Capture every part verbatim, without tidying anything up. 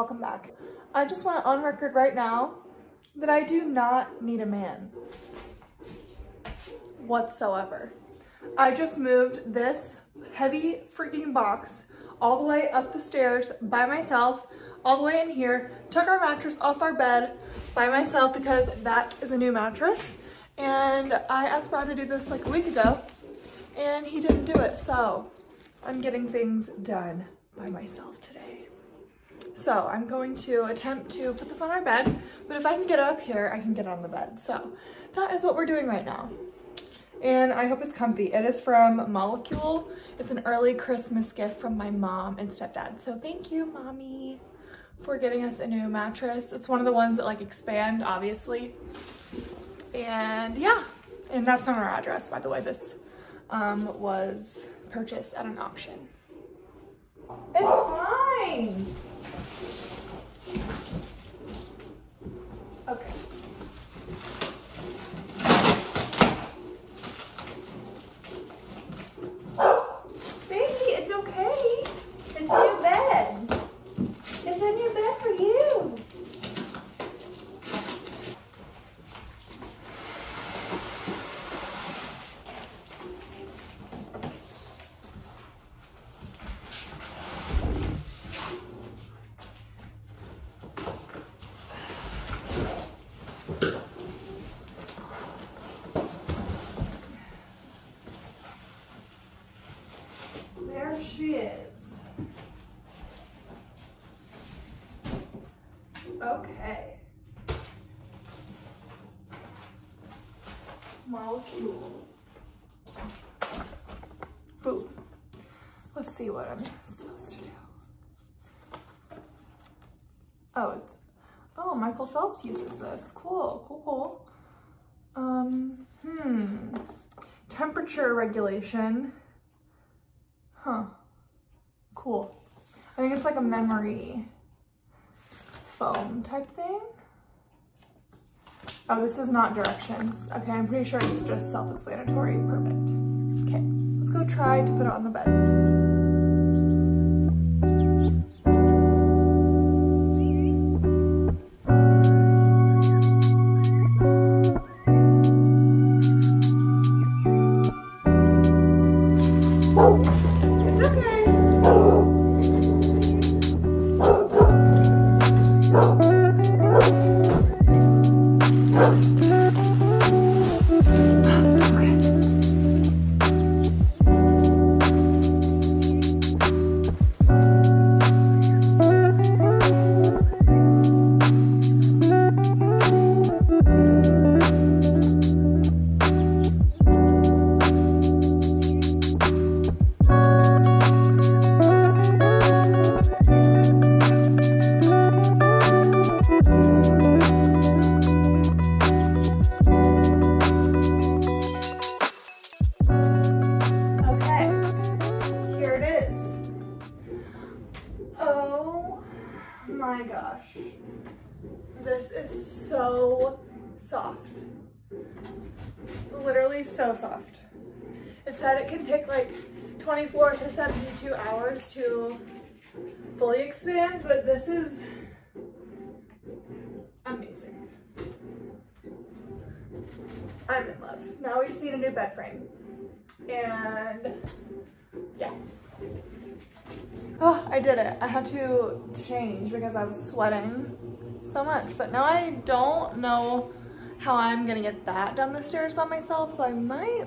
welcome back. I just want on record right now that I do not need a man whatsoever. I just moved this heavy freaking box all the way up the stairs by myself, all the way in here, took our mattress off our bed by myself because that is a new mattress. And I asked Brad to do this like a week ago and he didn't do it. So I'm getting things done by myself today. So I'm going to attempt to put this on our bed, but if I can get up here, I can get on the bed. So that is what we're doing right now. And I hope it's comfy. It is from Molecule. It's an early Christmas gift from my mom and stepdad. So thank you, Mommy, for getting us a new mattress. It's one of the ones that like expand, obviously. And yeah, and that's not our address, by the way. This um, was purchased at an auction. It's fine. Okay. Okay. Molecule. Boom. Let's see what I'm supposed to do. Oh, it's, oh, Michael Phelps uses this. Cool, cool, cool. Um, hmm. Temperature regulation. Huh. Cool. I think it's like a memory foam type thing. Oh, this is not directions. Okay, I'm pretty sure it's just self-explanatory. Perfect. Okay, let's go try to put it on the bed. This is so soft, literally so soft. It said it can take like twenty-four to seventy-two hours to fully expand, but this is amazing. I'm in love. Now we just need a new bed frame. And yeah. Oh, I did it. I had to change because I was sweating so much, but now I don't know how I'm gonna get that down the stairs by myself, so I might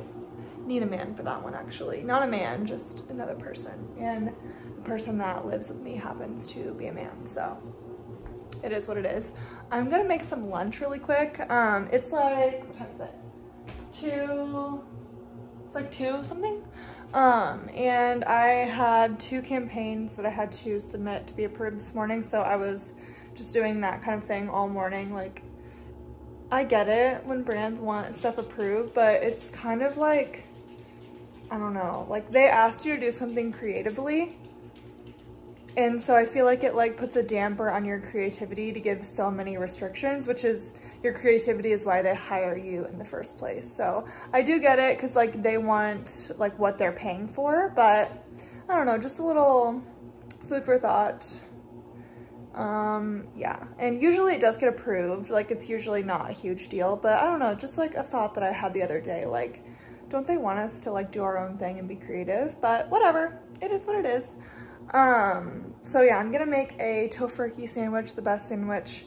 need a man for that one actually. Not a man, just another person. And the person that lives with me happens to be a man, so it is what it is. I'm gonna make some lunch really quick. Um, it's like, what time is it? Two, it's like two something. Um, and I had two campaigns that I had to submit to be approved this morning, so I was just doing that kind of thing all morning. Like, I get it when brands want stuff approved, but it's kind of like, I don't know, like they asked you to do something creatively. And so I feel like it like puts a damper on your creativity to give so many restrictions, which is, your creativity is why they hire you in the first place. So I do get it, cause like they want like what they're paying for, but I don't know, just a little food for thought. Um, yeah, and usually it does get approved. Like, it's usually not a huge deal, but I don't know, just like a thought that I had the other day, like, don't they want us to like do our own thing and be creative? But whatever, it is what it is. Um, so yeah, I'm gonna make a tofurkey sandwich, the best sandwich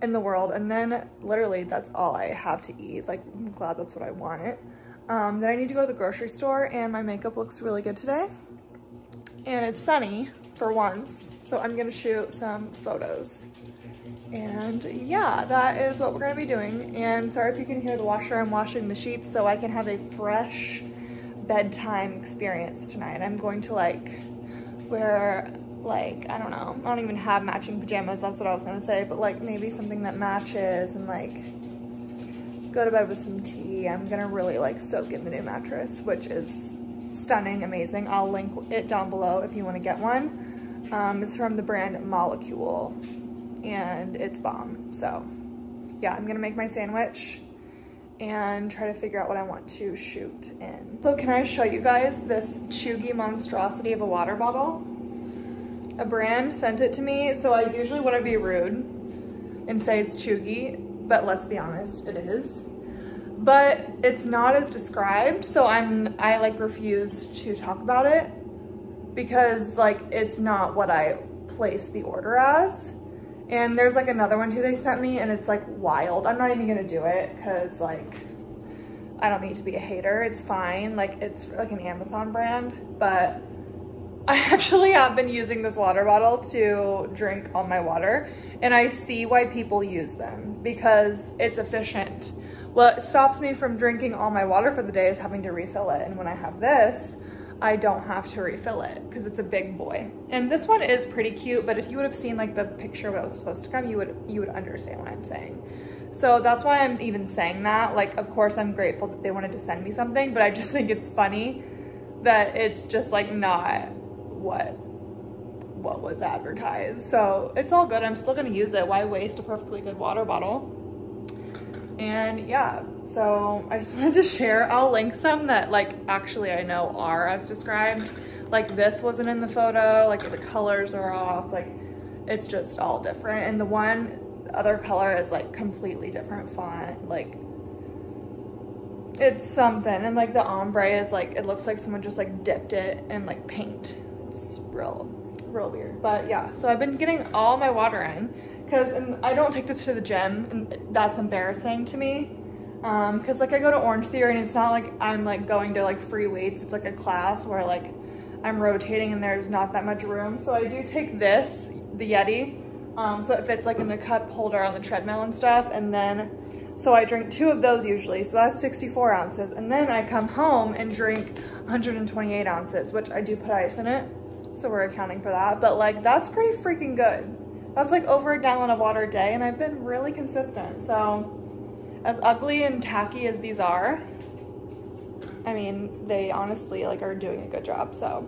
in the world, and then literally that's all I have to eat. Like, I'm glad that's what I want. Um, then I need to go to the grocery store, and my makeup looks really good today. And it's sunny for once, so I'm gonna shoot some photos. And yeah, that is what we're gonna be doing. And sorry if you can hear the washer, I'm washing the sheets so I can have a fresh bedtime experience tonight. I'm going to like wear, like, I don't know, I don't even have matching pajamas, that's what I was gonna say, but like maybe something that matches and like go to bed with some tea. I'm gonna really like soak in the new mattress, which is stunning, amazing. I'll link it down below if you want to get one. Um, it's from the brand Molecule, and it's bomb. So yeah, I'm gonna make my sandwich and try to figure out what I want to shoot in. So can I show you guys this chuggy monstrosity of a water bottle? A brand sent it to me, so I usually want to be rude and say it's chuggy, but let's be honest, it is. But it's not as described, so I'm I like refuse to talk about it because like it's not what I placed the order as. And there's like another one too they sent me, and it's like wild. I'm not even gonna do it because like I don't need to be a hater. It's fine. Like, it's like an Amazon brand, but I actually have been using this water bottle to drink all my water, and I see why people use them because it's efficient. What stops me from drinking all my water for the day is having to refill it. And when I have this, I don't have to refill it because it's a big boy. And this one is pretty cute, but if you would have seen like the picture that was supposed to come, you would you would understand what I'm saying. So that's why I'm even saying that. Like, of course I'm grateful that they wanted to send me something, but I just think it's funny that it's just like not what what was advertised. So it's all good. I'm still gonna use it. Why waste a perfectly good water bottle? And yeah, so I just wanted to share. I'll link some that like actually I know are as described. Like, this wasn't in the photo, like the colors are off, like it's just all different. And the one other color is like completely different font, like it's something. And like the ombre is like, it looks like someone just like dipped it in like paint. It's real, real weird. But yeah, so I've been getting all my water in. Cause and I don't take this to the gym, and that's embarrassing to me. Um, Cause like I go to Orange Theory, and it's not like I'm like going to like free weights. It's like a class where like I'm rotating and there's not that much room. So I do take this, the Yeti. Um, so it fits like in the cup holder on the treadmill and stuff. And then, so I drink two of those usually. So that's sixty-four ounces. And then I come home and drink one hundred twenty-eight ounces, which I do put ice in it. So we're accounting for that. But like, that's pretty freaking good. That's like over a gallon of water a day, and I've been really consistent. So as ugly and tacky as these are, I mean, they honestly like are doing a good job. So,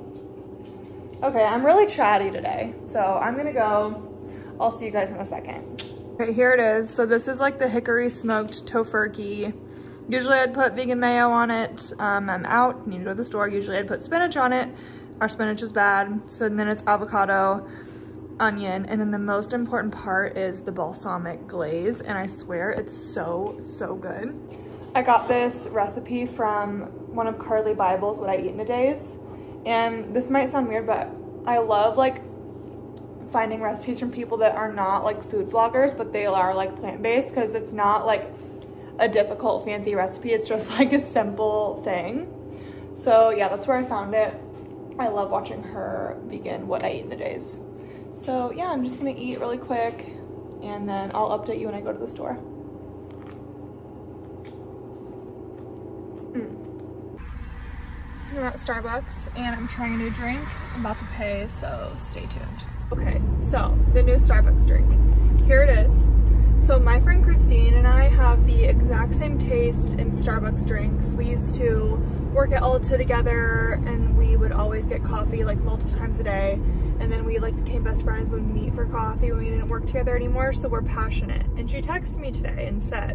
okay, I'm really chatty today. So I'm gonna go, I'll see you guys in a second. Okay, here it is. So this is like the hickory smoked tofurkey. Usually I'd put vegan mayo on it. Um, I'm out, need to go to the store. Usually I'd put spinach on it. Our spinach is bad. So then it's avocado, onion, and then the most important part is the balsamic glaze, and I swear it's so, so good. I got this recipe from one of Carly Bible's What I Eat in a Days, and this might sound weird, but I love like finding recipes from people that are not like food bloggers, but they are like plant-based, because it's not like a difficult fancy recipe, it's just like a simple thing. So yeah, that's where I found it. I love watching her vegan What I Eat in a Days. So yeah, I'm just gonna eat really quick, and then I'll update you when I go to the store. Mm. I'm at Starbucks, and I'm trying a new drink. I'm about to pay, so stay tuned. Okay, so the new Starbucks drink. Here it is. So my friend Christine and I have the exact same taste in Starbucks drinks. We used to work at Ulta together, and we would always get coffee like multiple times a day. And then we like became best friends when we meet for coffee when we didn't work together anymore, so we're passionate. And she texted me today and said,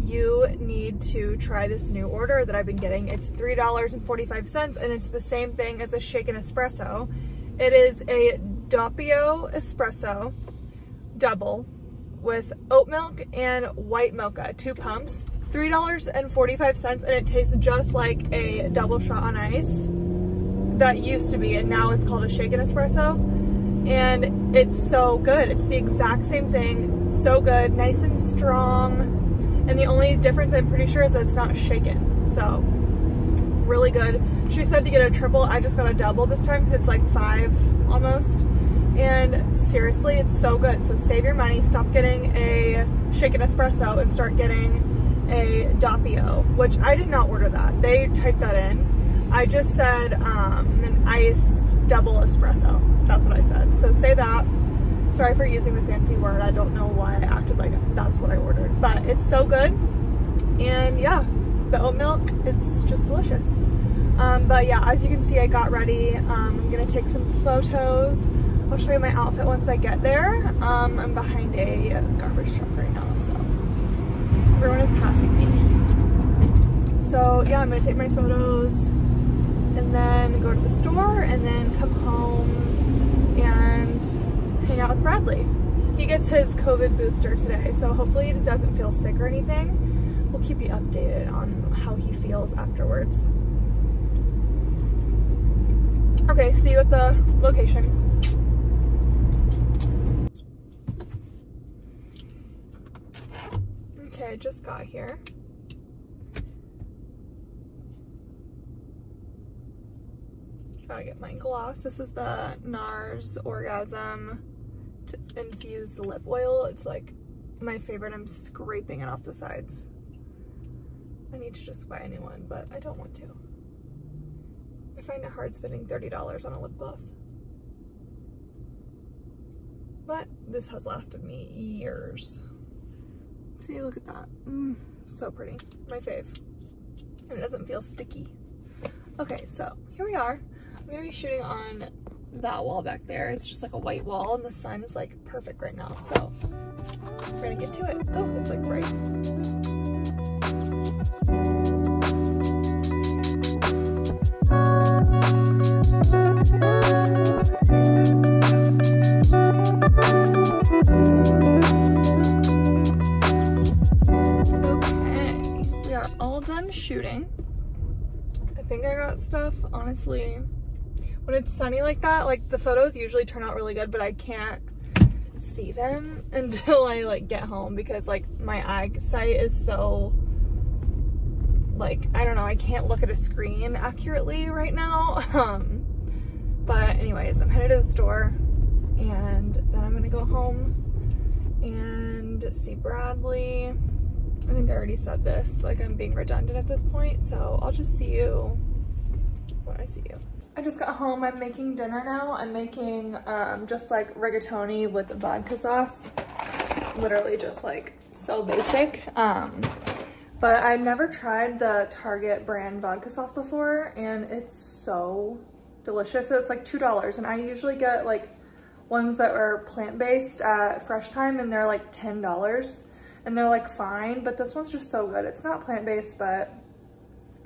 you need to try this new order that I've been getting. It's three dollars and forty-five cents, and it's the same thing as a shaken espresso. It is a doppio espresso double with oat milk and white mocha, two pumps, three dollars and forty-five cents, and it tastes just like a double shot on ice that used to be, and now it's called a shaken espresso, and it's so good. It's the exact same thing, so good, nice and strong, and the only difference I'm pretty sure is that it's not shaken, so really good. She said to get a triple, I just got a double this time because it's like five almost. And seriously, it's so good. So save your money. Stop getting a shaken espresso and start getting a doppio, which I did not order that. They typed that in. I just said um, an iced double espresso. That's what I said. So say that. Sorry for using the fancy word. I don't know why I acted like that's what I ordered. But it's so good. And yeah, the oat milk, it's just delicious. Um, but yeah, as you can see, I got ready. Um, I'm going to take some photos. I'll show you my outfit once I get there. Um, I'm behind a garbage truck right now, so everyone is passing me. So yeah, I'm gonna take my photos and then go to the store and then come home and hang out with Bradley. He gets his COVID booster today, so hopefully he doesn't feel sick or anything. We'll keep you updated on how he feels afterwards. Okay, see you at the location. I just got here. Gotta get my gloss. This is the NARS Orgasm infused lip oil. It's like my favorite. I'm scraping it off the sides. I need to just buy a new one, but I don't want to. I find it hard spending thirty dollars on a lip gloss. But this has lasted me years. See, look at that. Mm, so pretty. My fave. And it doesn't feel sticky. Okay, so here we are. I'm gonna be shooting on that wall back there. It's just like a white wall, and the sun is like perfect right now. So we're gonna get to it. Oh, it's like bright. Okay, we are all done shooting. I think I got stuff. Honestly, when it's sunny like that, like the photos usually turn out really good, but I can't see them until I like get home because like my eyesight is so like, I don't know, I can't look at a screen accurately right now. Um, but anyways, I'm headed to the store and then I'm gonna go home and see Bradley. I think I already said this, like I'm being redundant at this point, so I'll just see you when I see you. I just got home. I'm making dinner now. I'm making um, just like rigatoni with vodka sauce, literally just like so basic. Um, but I've never tried the Target brand vodka sauce before, and it's so delicious. So it's like two dollars, and I usually get like ones that are plant-based at Fresh Thyme, and they're like ten dollars. And they're like fine, but this one's just so good. It's not plant-based, but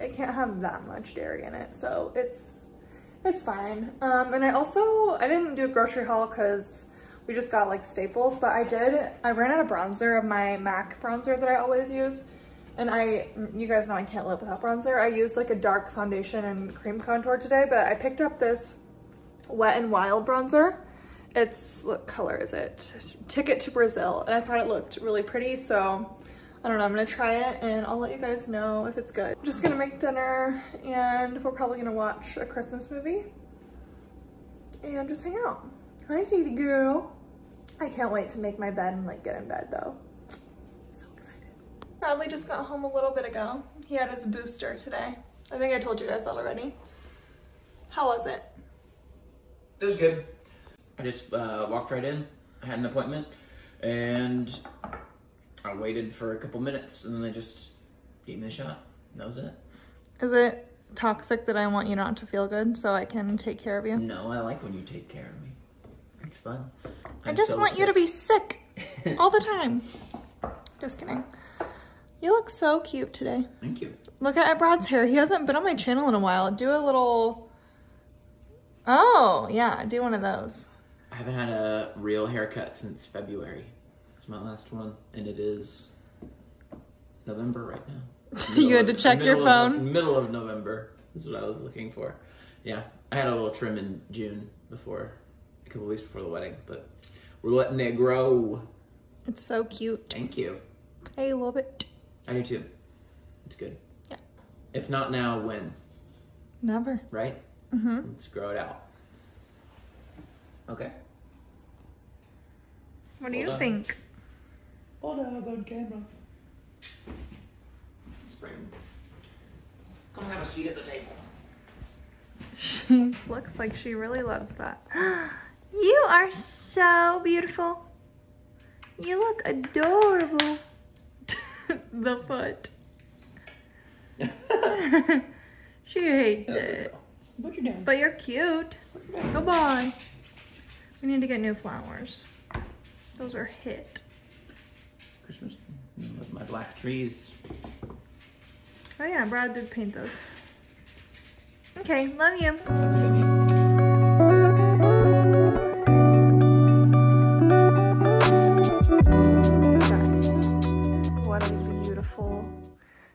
it can't have that much dairy in it, so it's it's fine. Um, and I also, I didn't do a grocery haul because we just got like staples, but I did, I ran out of bronzer, of my MAC bronzer that I always use. And I, you guys know I can't live without bronzer. I used like a dark foundation and cream contour today, but I picked up this Wet n Wild bronzer. It's, what color is it? Ticket to Brazil. And I thought it looked really pretty, so I don't know, I'm gonna try it and I'll let you guys know if it's good. I'm just gonna make dinner and we're probably gonna watch a Christmas movie and just hang out. Hi, sweetie girl. I can't wait to make my bed and like get in bed though. So excited. Bradley just got home a little bit ago. He had his booster today. I think I told you guys that already. How was it? It was good. I just uh, walked right in, I had an appointment, and I waited for a couple minutes, and then they just gave me a shot. That was it. Is it toxic that I want you not to feel good so I can take care of you? No, I like when you take care of me. It's fun. I'm I just so want sick. you to be sick all the time. Just kidding. You look so cute today. Thank you. Look at Brad's hair. He hasn't been on my channel in a while. Do a little... Oh, yeah, do one of those. I haven't had a real haircut since February. It's my last one, and it is November right now. You had to check your phone? Middle of November is what I was looking for. Yeah, I had a little trim in June before, a couple weeks before the wedding, but we're letting it grow. It's so cute. Thank you. I love it. I do too. It's good. Yeah. If not now, when? Never. Right? Mm-hmm. Let's grow it out. Okay. What do Hold you up. think? Hold up on camera. Spring. Come have a seat at the table. She looks like she really loves that. You are so beautiful. You look adorable. The foot. She hates it. What you doing? But you're cute. You Come on. We need to get new flowers. Those are hit. Christmas with my black trees. Oh yeah, Brad did paint those. Okay, love you. Love you.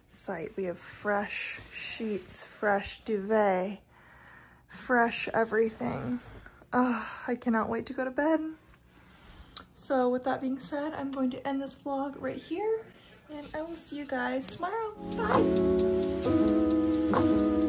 Site. We have fresh sheets, fresh duvet, fresh everything. Oh, I cannot wait to go to bed. So with that being said, I'm going to end this vlog right here, and I will see you guys tomorrow. Bye.